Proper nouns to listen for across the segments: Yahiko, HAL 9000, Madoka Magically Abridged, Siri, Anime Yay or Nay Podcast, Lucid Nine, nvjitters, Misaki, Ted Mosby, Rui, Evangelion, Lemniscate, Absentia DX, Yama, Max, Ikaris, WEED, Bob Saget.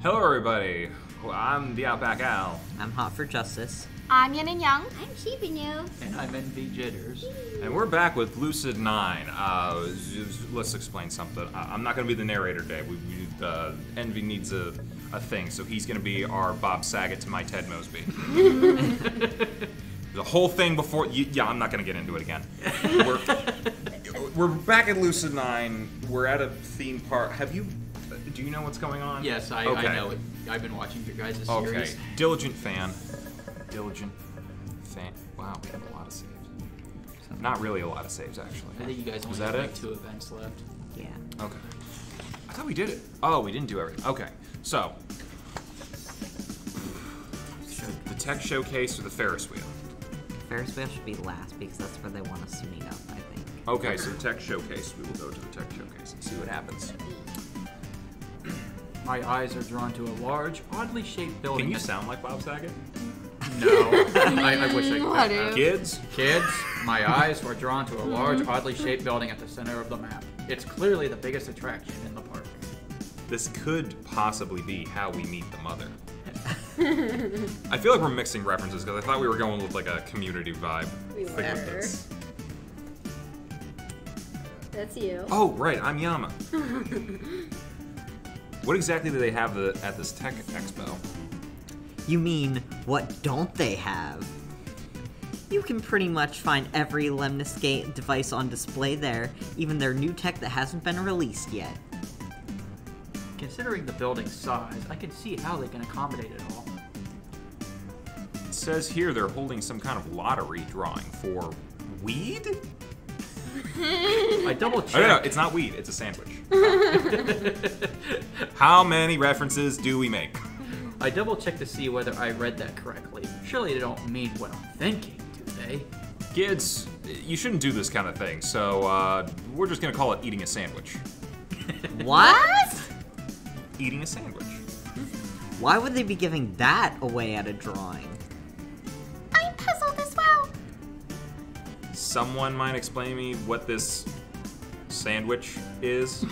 Hello, everybody. I'm the Outback Al. I'm Hot for Justice. I'm Yin and Yang. I'm Sheepy New. And I'm NV Jitters. And we're back with Lucid Nine. Let's explain something. I'm not going to be the narrator today. NV needs a thing, so he's going to be our Bob Saget to my Ted Mosby. The whole thing before, yeah, I'm not going to get into it again. We're back at Lucid Nine. We're at a theme park. Do you know what's going on? Yes, I know it. I've been watching your guys' series. Okay, diligent fan. Diligent fan. Wow, we have a lot of saves. Not really a lot of saves, actually. I think you guys only have like 2 events left. Yeah. Okay. I thought we did it. Oh, we didn't do everything. Okay, so. The tech showcase or the Ferris wheel? Ferris wheel should be last because that's where they want us to meet up, I think. Okay, so the tech showcase. We will go to the tech showcase and see what happens. My eyes are drawn to a large, oddly shaped building. Can you sound like Bob Saget? No. I wish I could. Kids, my eyes were drawn to a large, oddly shaped building at the center of the map. It's clearly the biggest attraction in the park. This could possibly be how we meet the mother. I feel like we're mixing references because I thought we were going with like a community vibe. We were. That's you. Oh, right. I'm Yama. What exactly do they have at this tech expo? You mean, what don't they have? You can pretty much find every Lemniscate device on display there, even their new tech that hasn't been released yet. Considering the building's size, I can see how they can accommodate it all. It says here they're holding some kind of lottery drawing for weed? I double-checked. Oh, no, it's not weed. It's a sandwich. How many references do we make? I double-checked to see whether I read that correctly. Surely they don't mean what I'm thinking, do they? Kids, you shouldn't do this kind of thing, so we're just going to call it eating a sandwich. What? Eating a sandwich. Why would they be giving that away at a drawing? I'm puzzled as well. Someone might explain me what this sandwich is?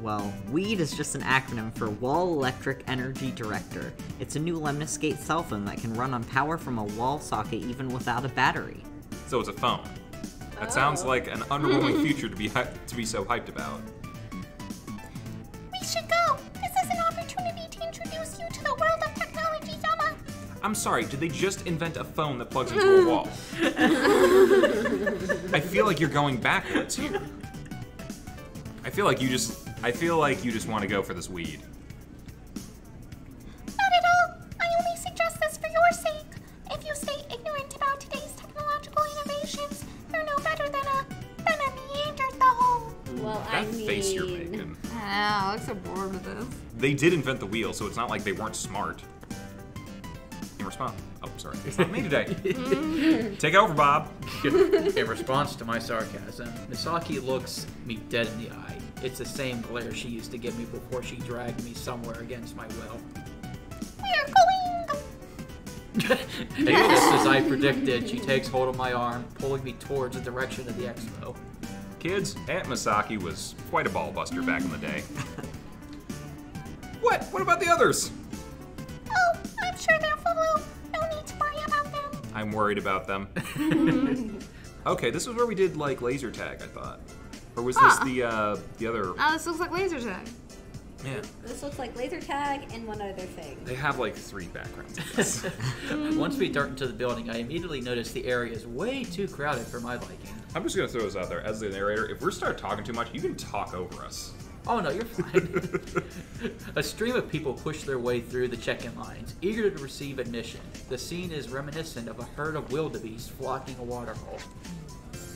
Well, WEED is just an acronym for Wall Electric Energy Director. It's a new Lemniscate cell phone that can run on power from a wall socket even without a battery. So it's a phone. That sounds like an underwhelming future to be so hyped about. We should go. This is an opportunity to introduce you to the world of technology, Yama. I'm sorry, did they just invent a phone that plugs into a wall? I feel like you're going backwards here. I feel like you just want to go for this weed. Not at all. I only suggest this for your sake. If you stay ignorant about today's technological innovations, they're no better than a Neanderthal. Well, I mean, face you're making. Wow, I'm so bored with this. They did invent the wheel, so it's not like they weren't smart. In response, oh, sorry, it's not me today. Take over, Bob. In response to my sarcasm, Misaki looks me dead in the eye. It's the same glare she used to give me before she dragged me somewhere against my will. We're going! Just as I predicted, she takes hold of my arm, pulling me towards the direction of the expo. Kids, Aunt Misaki was quite a ball buster back in the day. What? What about the others? Oh, I'm sure they'll follow. No need to worry about them. I'm worried about them. Okay, this is where we did, like, laser tag, I thought. Or was this the other? Oh, this looks like laser tag. Yeah. This looks like laser tag and one other thing. They have like 3 backgrounds. Once we dart into the building, I immediately noticed the area is way too crowded for my liking. I'm just gonna throw this out there as the narrator. If we start talking too much, you can talk over us. Oh no, you're fine. A stream of people push their way through the check-in lines, eager to receive admission. The scene is reminiscent of a herd of wildebeest flocking a waterhole.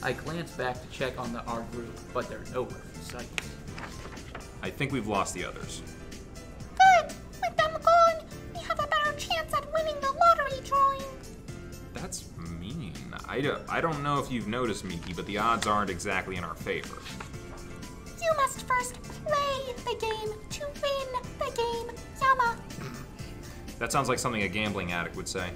I glance back to check on our group, but they're nowhere in sight. I think we've lost the others. Good! With them gone, we have a better chance at winning the lottery drawing! That's mean. I don't know if you've noticed, Miki, but the odds aren't exactly in our favor. You must first play the game to win the game, Yama. That sounds like something a gambling addict would say.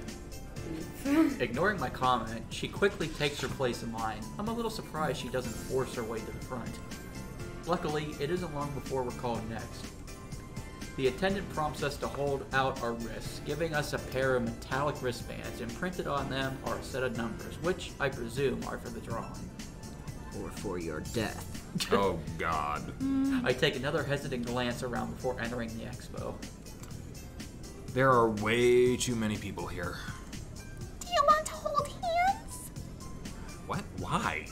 Ignoring my comment, she quickly takes her place in line. I'm a little surprised she doesn't force her way to the front. Luckily, it isn't long before we're called next. The attendant prompts us to hold out our wrists, giving us a pair of metallic wristbands. Imprinted on them are a set of numbers, which I presume are for the drawing. Or for your death. Oh, God. I take another hesitant glance around before entering the expo. There are way too many people here. Do you want to hold hands? What? Why?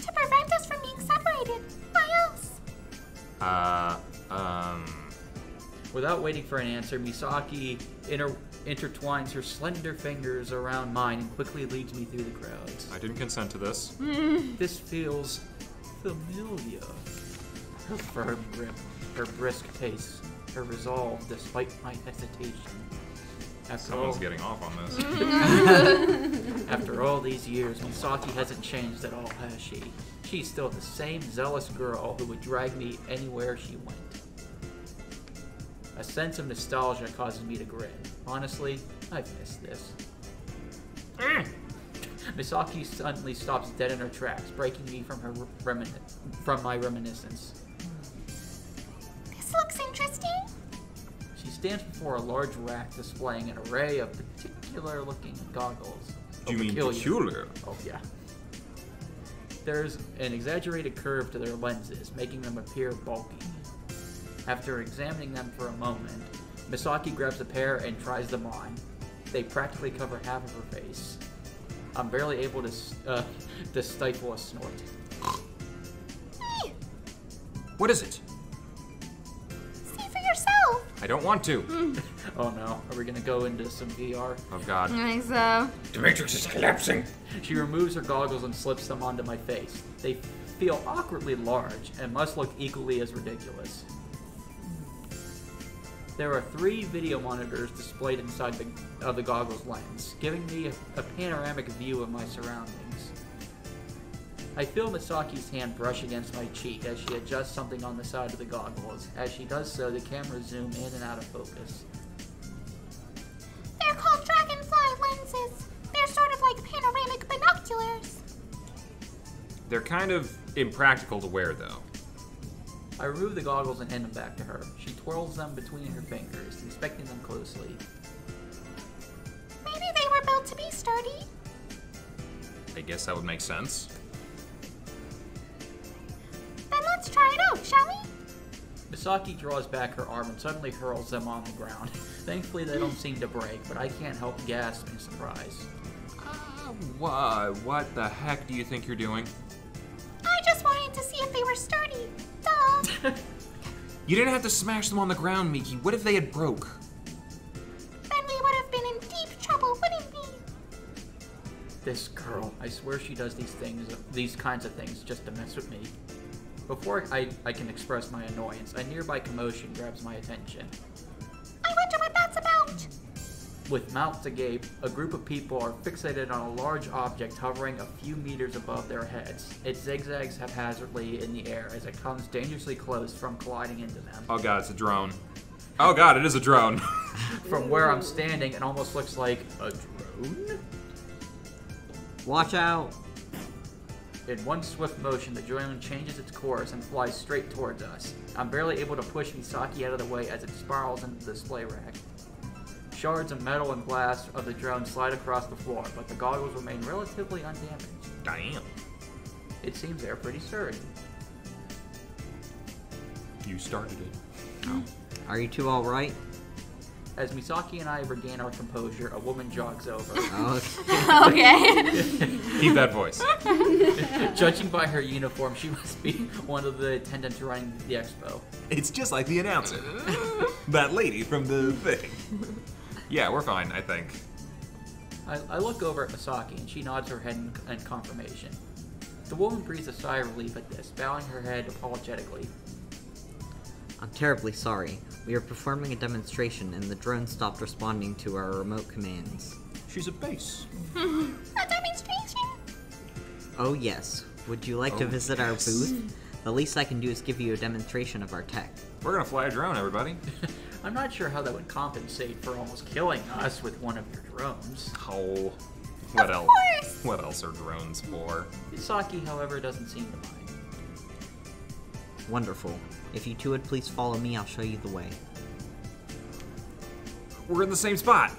To prevent us from being separated by us. Without waiting for an answer, Misaki intertwines her slender fingers around mine and quickly leads me through the crowds. I didn't consent to this. This feels familiar. Her firm grip, her brisk pace, her resolve despite my hesitation. Someone's getting off on this. After all these years, Misaki hasn't changed at all, has she? She's still the same zealous girl who would drag me anywhere she went. A sense of nostalgia causes me to grin. Honestly, I've missed this. Misaki suddenly stops dead in her tracks, breaking me from her my reminiscence. This looks interesting. She stands before a large rack displaying an array of particular-looking goggles. Do you mean peculiar? Oh, yeah. There's an exaggerated curve to their lenses, making them appear bulky. After examining them for a moment, Misaki grabs a pair and tries them on. They practically cover half of her face. I'm barely able to stifle a snort. What is it? See for yourself! I don't want to! Oh no, are we gonna go into some VR? Oh god. I think so. The Matrix is collapsing! She removes her goggles and slips them onto my face. They feel awkwardly large and must look equally as ridiculous. There are 3 video monitors displayed inside the goggles lens, giving me a panoramic view of my surroundings. I feel Misaki's hand brush against my cheek as she adjusts something on the side of the goggles. As she does so, the cameras zoom in and out of focus. They're called dragonfly lenses. They're sort of like panoramic binoculars. They're kind of impractical to wear, though. I remove the goggles and hand them back to her. She twirls them between her fingers, inspecting them closely. Maybe they were built to be sturdy. I guess that would make sense. Then let's try it out, shall we? Misaki draws back her arm and suddenly hurls them on the ground. Thankfully, they don't seem to break, but I can't help gasp in surprise. What the heck do you think you're doing? I just wanted to see if they were sturdy. You didn't have to smash them on the ground, Miki. What if they had broke? Then we would have been in deep trouble, wouldn't we? This girl, I swear she does these kinds of things just to mess with me. Before I can express my annoyance, a nearby commotion grabs my attention. I wonder what that's about! With mouths agape, a group of people are fixated on a large object hovering a few meters above their heads. It zigzags haphazardly in the air as it comes dangerously close from colliding into them. Oh god, it's a drone. Oh god, it is a drone. From where I'm standing, it almost looks like a drone? Watch out! In one swift motion, the drone changes its course and flies straight towards us. I'm barely able to push Misaki out of the way as it spirals into the display rack. Shards of metal and glass of the drone slide across the floor, but the goggles remain relatively undamaged. Damn. It seems they're pretty sturdy. You started it. Oh. Are you two all right? As Misaki and I regain our composure, a woman jogs over. Okay. Keep that voice. Judging by her uniform, she must be one of the attendants running the expo. It's just like the announcer. That lady from the thing. Yeah, we're fine, I think. I look over at Misaki, and she nods her head in confirmation. The woman breathes a sigh of relief at this, bowing her head apologetically. I'm terribly sorry. We were performing a demonstration, and the drone stopped responding to our remote commands. She's a base. A demonstration? Oh, yes. Would you like to visit our booth? The least I can do is give you a demonstration of our tech. We're gonna fly a drone, everybody. I'm not sure how that would compensate for almost killing us with one of your drones. Oh, what else are drones for? Misaki, however, doesn't seem to mind. Wonderful. If you two would please follow me, I'll show you the way. We're in the same spot!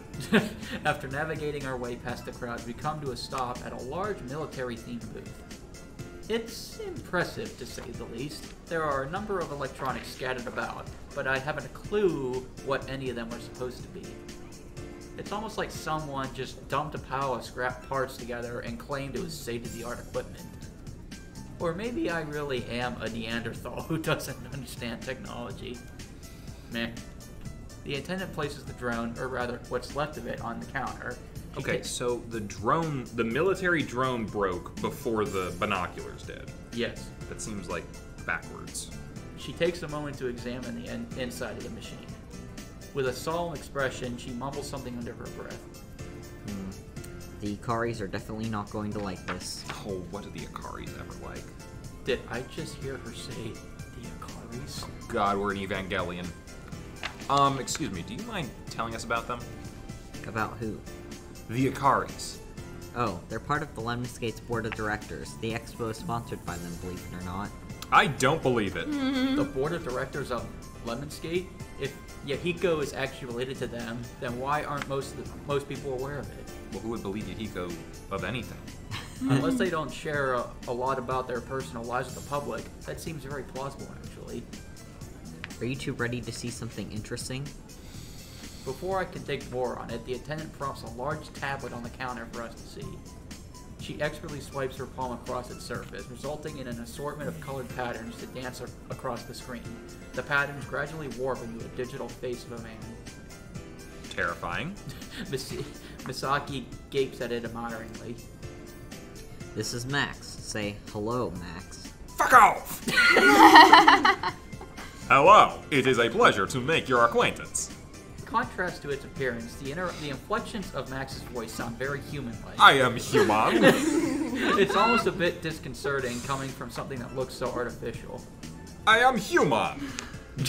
After navigating our way past the crowd, we come to a stop at a large military-themed booth. It's impressive, to say the least. There are a number of electronics scattered about, but I haven't a clue what any of them are supposed to be. It's almost like someone just dumped a pile of scrap parts together and claimed it was state-of-the-art equipment. Or maybe I really am a Neanderthal who doesn't understand technology. Meh. The attendant places the drone, or rather, what's left of it, on the counter. Okay, so the drone, the military drone broke before the binoculars did. Yes. That seems like backwards. She takes a moment to examine the inside of the machine. With a solemn expression, she mumbles something under her breath. The Ikaris are definitely not going to like this. Oh, what do the Ikaris ever like? Did I just hear her say, the Ikaris? Oh God, we're an Evangelion. Excuse me, do you mind telling us about them? About who? The Ikaris. Oh, they're part of the Lemniscate's board of directors. The expo is sponsored by them, believe it or not. I don't believe it. The board of directors of Lemniscate? If Yahiko is actually related to them, then why aren't most people aware of it? Well, who would believe Yahiko of anything? Unless they don't share a lot about their personal lives with the public, that seems very plausible, actually. Are you two ready to see something interesting? Before I can think more on it, the attendant props a large tablet on the counter for us to see. She expertly swipes her palm across its surface, resulting in an assortment of colored patterns that dance across the screen. The patterns gradually warp into a digital face of a man. Terrifying. Misaki gapes at it admiringly. This is Max. Say, hello, Max. Fuck off! Hello. It is a pleasure to make your acquaintance. Contrast to its appearance, the inflections of Max's voice sound very human-like. I am human. It's almost a bit disconcerting coming from something that looks so artificial. I am human.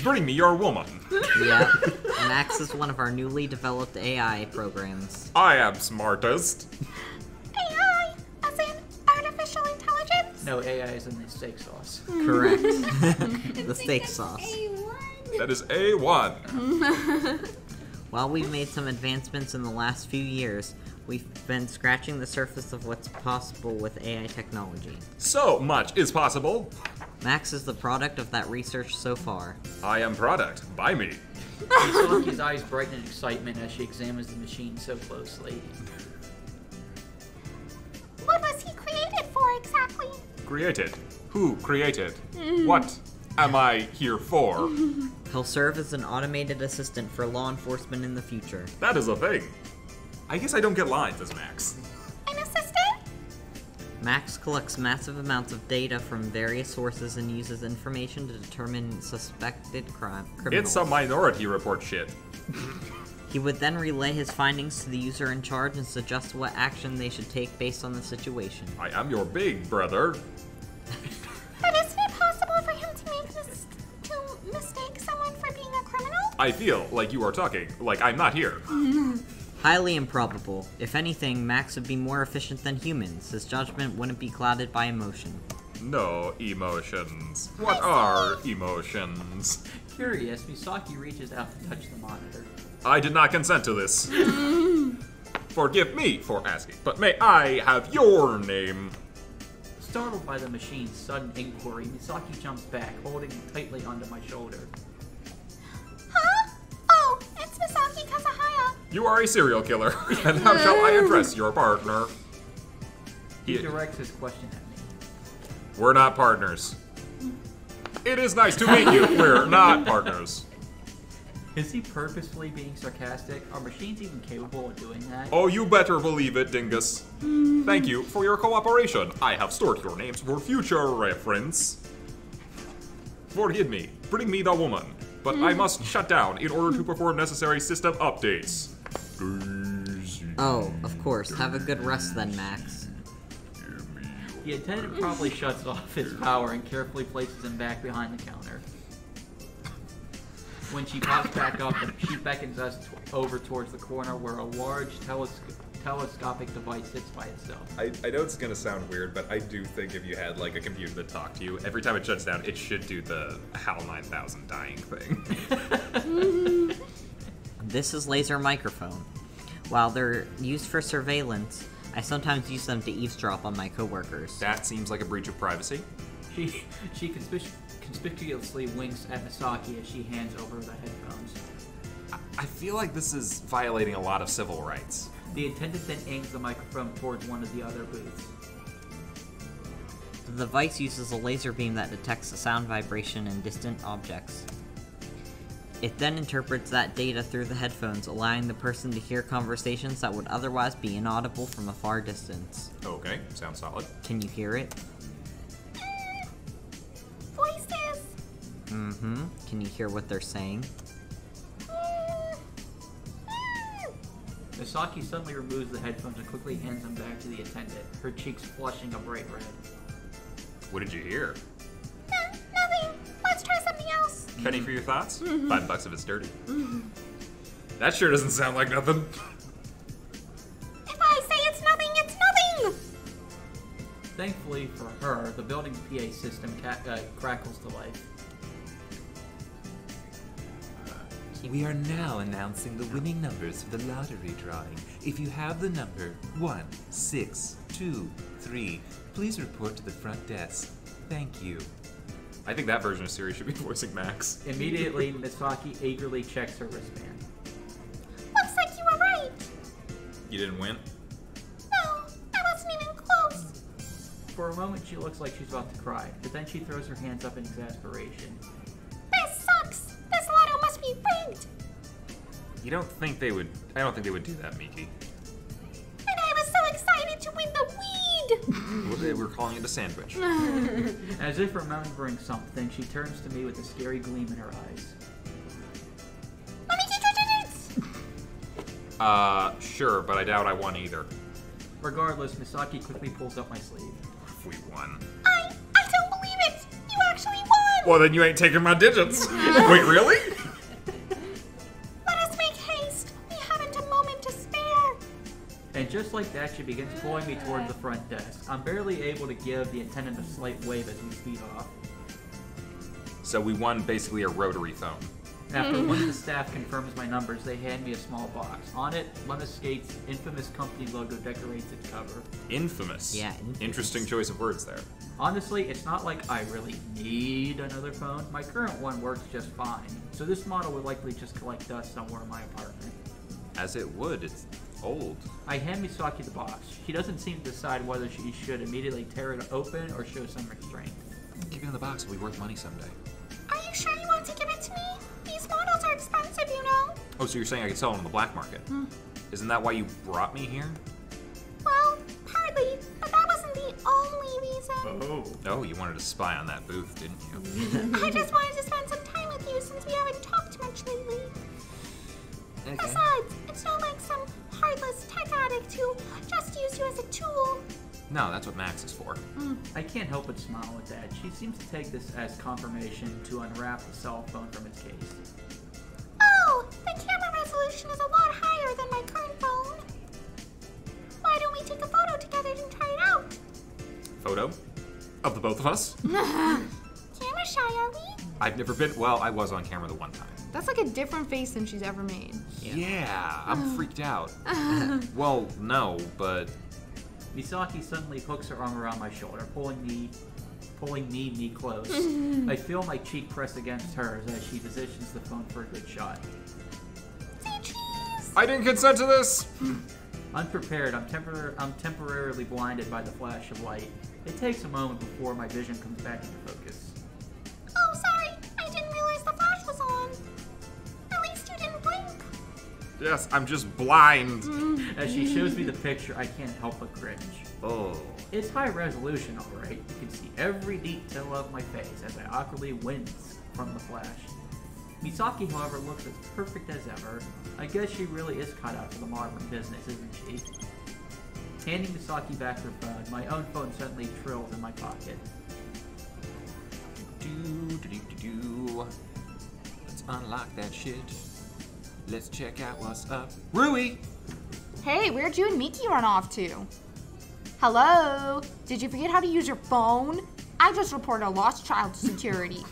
Bring me your woman. Yeah, Max is one of our newly developed AI programs. I am smartest. AI, as in artificial intelligence? No, AI is in the steak sauce. Correct. The steak sauce. A1. That is A1. While we've made some advancements in the last few years, we've been scratching the surface of what's possible with AI technology. So much is possible! Max is the product of that research so far. I am product. Buy me. Misaki's eyes brighten in excitement as she examines the machine so closely. What was he created for, exactly? Created? Who created? What am I here for? He'll serve as an automated assistant for law enforcement in the future. That is a thing. I guess I don't get lines as Max. An assistant? Max collects massive amounts of data from various sources and uses information to determine suspected criminals. It's a Minority Report shit. He would then relay his findings to the user in charge and suggest what action they should take based on the situation. I am your big brother. But isn't it possible for him to make this mistake someone for being a criminal? I feel like you are talking like I'm not here. Highly improbable. If anything, Max would be more efficient than humans. His judgment wouldn't be clouded by emotion. No emotions. What are emotions? Curious, Misaki reaches out to touch the monitor. I did not consent to this. Forgive me for asking, but may I have your name? Startled by the machine's sudden inquiry, Misaki jumps back, holding tightly onto my shoulder. Huh? Oh, it's Misaki Kazahaya. You are a serial killer, and how shall I address your partner? He directs his question at me. We're not partners. It is nice to meet you. We're not partners. Is he purposefully being sarcastic? Are machines even capable of doing that? Oh, you better believe it, dingus. Thank you for your cooperation. I have stored your names for future reference. Forgive me. Bring me the woman. But I must shut down in order to perform necessary system updates. Oh, of course. Have a good rest then, Max. The attendant probably shuts off his power and carefully places him back behind the counter. When she pops back up, she beckons us over towards the corner where a large telescope telescopic device sits by itself. I know it's gonna sound weird, but I do think if you had like a computer that talked to you, every time it shuts down, it should do the HAL 9000 dying thing. This is laser microphone. While they're used for surveillance, I sometimes use them to eavesdrop on my coworkers. That seems like a breach of privacy. She conspicuously winks at Misaki as she hands over the headphones. I feel like this is violating a lot of civil rights. The attendant then aims the microphone towards one of the other booths. The device uses a laser beam that detects the sound vibration in distant objects. It then interprets that data through the headphones, allowing the person to hear conversations that would otherwise be inaudible from a far distance. Okay, sounds solid. Can you hear it? Voices! Mm-hmm. Can you hear what they're saying? Misaki suddenly removes the headphones and quickly hands them back to the attendant, her cheeks flushing a bright red. What did you hear? Nothing. Let's try something else. Penny for your thoughts? $5 if it's dirty. That sure doesn't sound like nothing. If I say it's nothing, it's nothing! Thankfully for her, the building's PA system crackles to life. We are now announcing the winning numbers for the lottery drawing. If you have the number 1623, please report to the front desk. Thank you. I think that version of Siri should be voicing Max. Immediately, Misaki eagerly checks her wristband. Looks like you were right. You didn't win? No, that wasn't even close. For a moment, she looks like she's about to cry, but then she throws her hands up in exasperation. You don't think they would? I don't think they would do that, Miki. And I was so excited to win the weed. We're calling it a sandwich. As if remembering something, she turns to me with a scary gleam in her eyes. Let me teach you digits. Sure, but I doubt I won either. Regardless, Misaki quickly pulls up my sleeve. If we won. I don't believe it. You actually won. Well, then you ain't taking my digits. Wait, really? Just like that, she begins pulling me toward the front desk. I'm barely able to give the attendant a slight wave as we speed off. So we won basically a rotary phone. After once the staff confirms my numbers, they hand me a small box. On it, Lemniscate's infamous company logo decorates its cover. Infamous? Yeah, infamous. Interesting choice of words there. Honestly, it's not like I really need another phone. My current one works just fine. So this model would likely just collect dust somewhere in my apartment. As it would. It's old. I hand Misaki the box. She doesn't seem to decide whether she should immediately tear it open or show some restraint. Keeping the box will be worth money someday. Are you sure you want to give it to me? These models are expensive, you know. Oh, so you're saying I could sell them on the black market? Isn't that why you brought me here? Well, partly, but that wasn't the only reason. Oh, you wanted to spy on that booth, didn't you? I just wanted to spend some time with you since we haven't talked much lately. Okay. Besides, it's not like some heartless tech addict who just used you as a tool. No, that's what Max is for. I can't help but smile at that. She seems to take this as confirmation to unwrap the cell phone from its case. Oh, the camera resolution is a lot higher than my current phone. Why don't we take a photo together and try it out? Photo? Of the both of us? Camera shy, are we? I've never been, well, I was on camera the one time. That's like a different face than she's ever made. Yeah, I'm freaked out. Well, no, but... Misaki suddenly hooks her arm around my shoulder, pulling me close. I feel my cheek press against hers as she positions the phone for a good shot. Say cheese! I didn't consent to this! Unprepared, I'm temporarily blinded by the flash of light. It takes a moment before my vision comes back into focus. Oh, sorry! I didn't realize the flash was on! Yes, I'm just blind. As she shows me the picture, I can't help but cringe. Oh. It's high resolution, all right. You can see every detail of my face as I awkwardly wince from the flash. Misaki, however, looks as perfect as ever. I guess she really is cut out for the modern business, isn't she? Handing Misaki back her phone, my own phone suddenly trills in my pocket. Let's unlock that shit. Let's check out what's up. Rui! Hey, where'd you and Miki run off to? Hello? Did you forget how to use your phone? I just reported a lost child to security.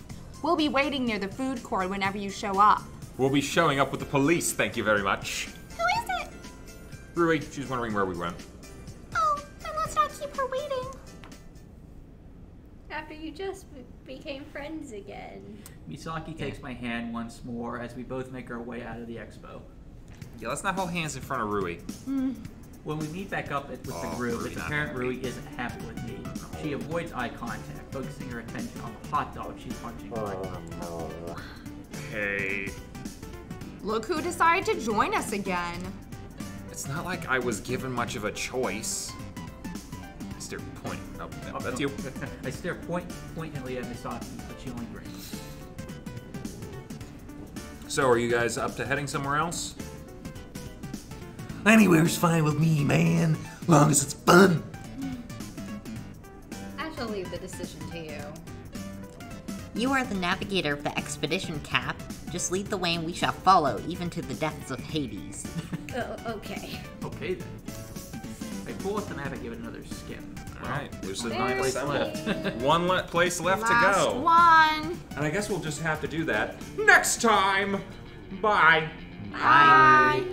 We'll be waiting near the food court whenever you show up. We'll be showing up with the police, thank you very much. Who is it? Rui, she's wondering where we went. Oh, then let's not keep her waiting. After you just became friends again. Misaki takes my hand once more as we both make our way out of the expo. Yeah, let's not hold hands in front of Rui. Mm. When we meet back up with the group, it's apparent Rui isn't happy with me. She avoids eye contact, focusing her attention on the hot dog she's punching. Hey. Look who decided to join us again. It's not like I was given much of a choice. I stare point. Oh, no, that's you. I stare pointedly at Misaki, but she only grins. So, are you guys up to heading somewhere else? Anywhere's fine with me, man. Long as it's fun. I shall leave the decision to you. You are the navigator of the expedition, Cap. Just lead the way and we shall follow, even to the depths of Hades. Okay. Okay then. I pull up the map and give it another skim. Alright, there's a 9 place left. One place left to go. Last one! And I guess we'll just have to do that next time! Bye! Bye! Bye.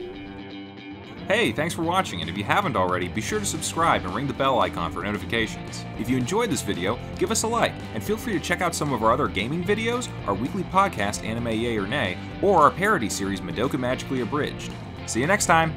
Hey, thanks for watching, and if you haven't already, be sure to subscribe and ring the bell icon for notifications. If you enjoyed this video, give us a like, and feel free to check out some of our other gaming videos, our weekly podcast Anime Yay or Nay, or our parody series Madoka Magically Abridged. See you next time!